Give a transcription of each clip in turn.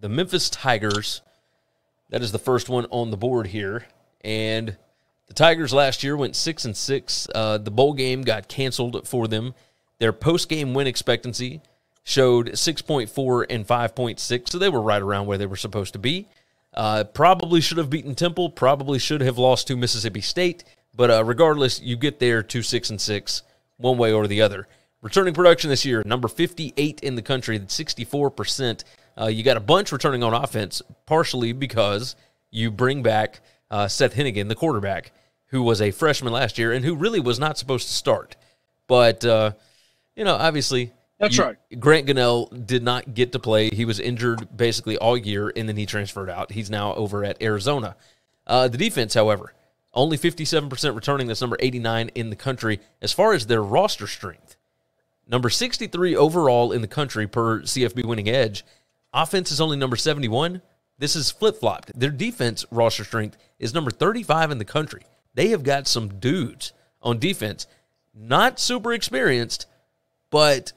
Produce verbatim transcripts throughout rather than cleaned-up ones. the Memphis Tigers. That is the first one on the board here. And the Tigers last year went six and six. Uh, the bowl game got canceled for them. Their post-game win expectancy showed six point four and five point six, so they were right around where they were supposed to be. Uh, probably should have beaten Temple, probably should have lost to Mississippi State, but uh, regardless, you get there to six and six, one way or the other. Returning production this year, number fifty-eight in the country, that's sixty-four percent. Uh, you got a bunch returning on offense, partially because you bring back uh, Seth Hennigan, the quarterback, who was a freshman last year and who really was not supposed to start. But, uh, you know, obviously... That's you, right. Grant Gunnell did not get to play. He was injured basically all year, and then he transferred out. He's now over at Arizona. Uh, the defense, however, only fifty-seven percent returning. That's number eighty-nine in the country. As far as their roster strength, number sixty-three overall in the country per C F B Winning Edge. Offense is only number seventy-one. This is flip-flopped. Their defense roster strength is number thirty-five in the country. They have got some dudes on defense. Not super experienced, but...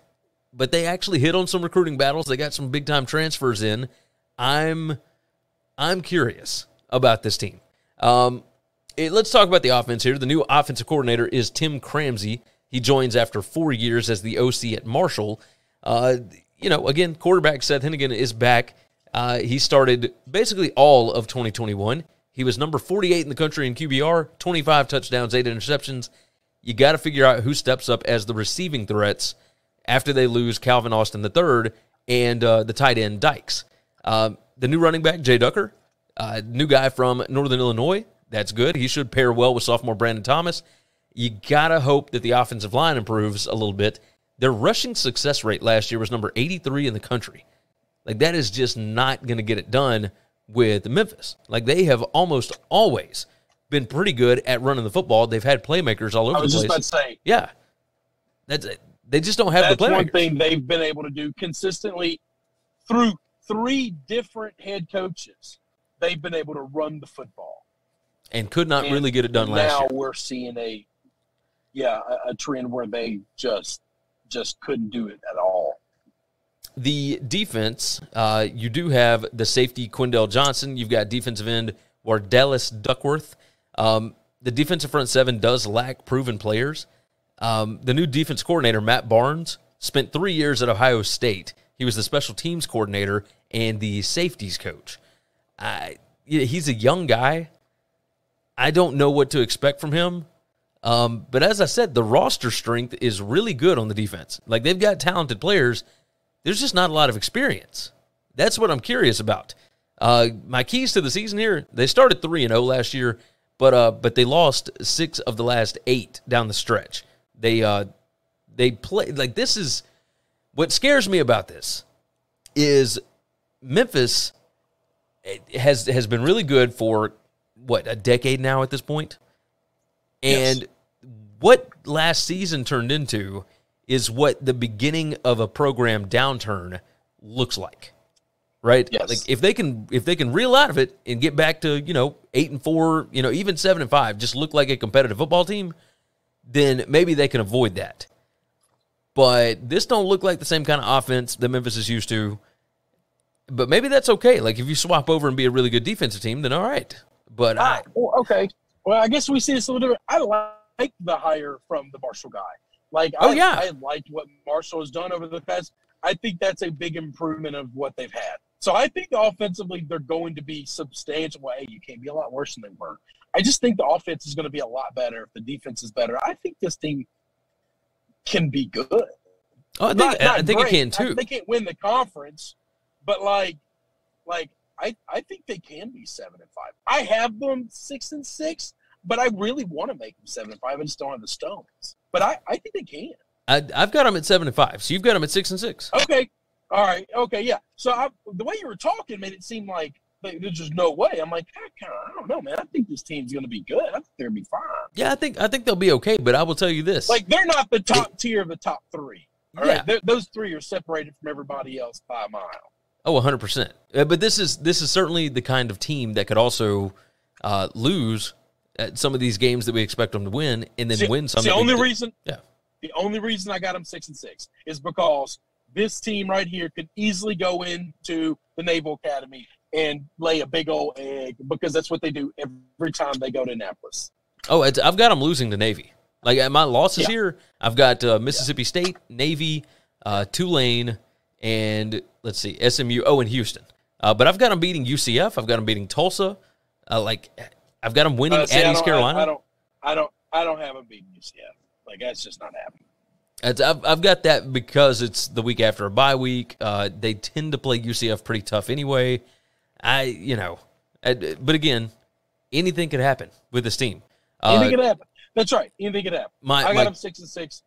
But they actually hit on some recruiting battles. They got some big-time transfers in. I'm I'm curious about this team. Um, it, let's talk about the offense here. The new offensive coordinator is Tim Cramsey. He joins after four years as the O C at Marshall. Uh, you know, again, quarterback Seth Hennigan is back. Uh, he started basically all of twenty twenty-one. He was number forty-eight in the country in Q B R, twenty-five touchdowns, eight interceptions. You got to figure out who steps up as the receiving threats after they lose Calvin Austin the third and uh, the tight end Dykes. Uh, the new running back, Jay Ducker, uh, new guy from Northern Illinois, that's good. He should pair well with sophomore Brandon Thomas. You got to hope that the offensive line improves a little bit. Their rushing success rate last year was number eighty-three in the country. Like, that is just not going to get it done with Memphis. Like, they have almost always been pretty good at running the football. They've had playmakers all over the place. I was just about to say. Yeah. That's it. They just don't have That's the playmakers. That's one thing they've been able to do consistently through three different head coaches. They've been able to run the football. And could not and really get it done last year. Now we're seeing a, yeah, a trend where they just just couldn't do it at all. The defense, uh, you do have the safety, Quindell Johnson. You've got defensive end, Wardellis Duckworth. Um, the defensive front seven does lack proven players. Um, the new defense coordinator, Matt Barnes, spent three years at Ohio State. He was the special teams coordinator and the safeties coach. I, he's a young guy. I don't know what to expect from him. Um, but as I said, the roster strength is really good on the defense. Like, they've got talented players. There's just not a lot of experience. That's what I'm curious about. Uh, my keys to the season here, they started three and oh last year, but uh, but they lost six of the last eight down the stretch. They uh, they play like this is what scares me about this is Memphis has has been really good for what a decade now at this point, and yes. What last season turned into is what the beginning of a program downturn looks like, right? Yes. Like if they can if they can reel out of it and get back to you know eight and four, you know even seven and five, just look like a competitive football team, then maybe they can avoid that. But this don't look like the same kind of offense that Memphis is used to. But maybe that's okay. Like, if you swap over and be a really good defensive team, then all right. But I, I, well, okay. Well, I guess we see this a little different. I like the hire from the Marshall guy. Like, oh, I, yeah. I liked what Marshall has done over the past. I think that's a big improvement of what they've had. So I think offensively they're going to be substantial. Well, hey, you can't be a lot worse than they were. I just think the offense is going to be a lot better if the defense is better. I think this team can be good. Oh, I think, not, not I think it can too. I, they can't win the conference, but like, like I, I think they can be seven and five. I have them six and six, but I really want to make them seven and five. I just don't have the stones, but I, I think they can. I, I've got them at seven and five, so you've got them at six and six. Okay, all right, okay, yeah. So I, the way you were talking made it seem like. Like, there's just no way. I'm like, I, I don't know, man. I think this team's going to be good. I think they're going to be fine. Yeah, I think I think they'll be okay, but I will tell you this. Like, they're not the top they, tier of the top three. All yeah. right, those three are separated from everybody else by a mile. Oh, one hundred percent. Uh, but this is this is certainly the kind of team that could also uh, lose at some of these games that we expect them to win and then see, win some. The only reason yeah. The only reason I got them six and six is because this team right here could easily go into – the Naval Academy and lay a big old egg, because that's what they do every time they go to Annapolis. Oh, it's, I've got them losing to Navy. Like, my losses yeah. here, I've got uh, Mississippi yeah. State, Navy, uh, Tulane, and let's see, S M U, oh, and Houston. Uh, but I've got them beating U C F. I've got them beating Tulsa. Uh, like, I've got them winning uh, see, at East Carolina. I, I don't, I don't, I don't have them beating U C F. Like, that's just not happening. It's, I've, I've got that because it's the week after a bye week. Uh, they tend to play U C F pretty tough anyway. I, you know, I, but again, anything could happen with this team. Uh, anything could happen. That's right. Anything could happen. My, I got my, them six and six.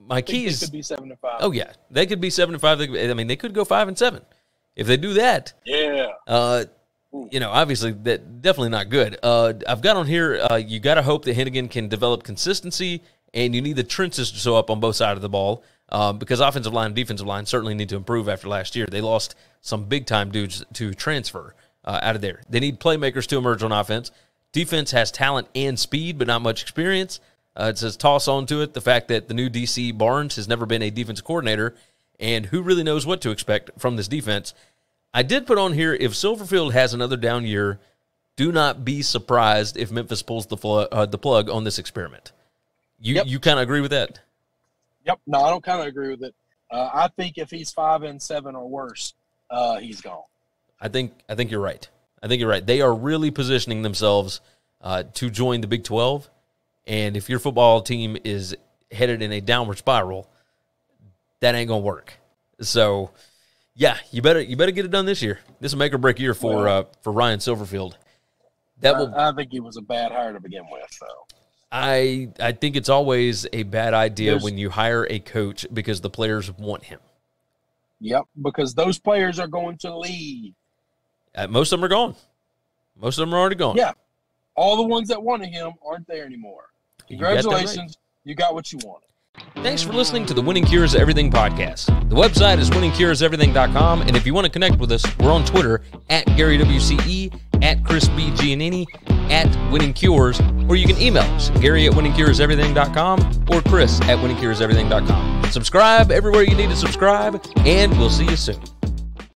My key is could be seven and five. Oh yeah, they could be seven and five. They could, I mean, they could go five and seven. If they do that, yeah, uh, you know, obviously that definitely not good. Uh, I've got on here. Uh, you got to hope that Hennigan can develop consistency, and you need the trenches to show up on both sides of the ball, uh, because offensive line and defensive line certainly need to improve after last year. They lost some big time dudes to transfer uh, out of there. They need playmakers to emerge on offense. Defense has talent and speed, but not much experience. Uh, it says toss on to it the fact that the new D C Barnes has never been a defensive coordinator, and who really knows what to expect from this defense. I did put on here, if Silverfield has another down year, do not be surprised if Memphis pulls the, uh, the plug on this experiment. You yep. you kind of agree with that? Yep. No, I don't kind of agree with it. Uh, I think if he's five and seven or worse, uh, he's gone. I think I think you're right. I think you're right. They are really positioning themselves uh, to join the Big twelve, and if your football team is headed in a downward spiral, that ain't gonna work. So, yeah, you better you better get it done this year. This will make or break year for well, uh, for Ryan Silverfield. That I, will. I think he was a bad hire to begin with, though. So. I I think it's always a bad idea There's, when you hire a coach because the players want him. Yep, because those players are going to leave. Uh, most of them are gone. Most of them are already gone. Yeah. All the ones that wanted him aren't there anymore. Congratulations. You got, right. you got what you wanted. Thanks for listening to the Winning Cures Everything podcast. The website is winning cures everything dot com, and if you want to connect with us, we're on Twitter at Gary W C E, at Chris B Giannini, at Winning Cures, or you can email us, Gary at winning cures everything dot com or Chris at winning cures everything dot com. Subscribe everywhere you need to subscribe, and we'll see you soon.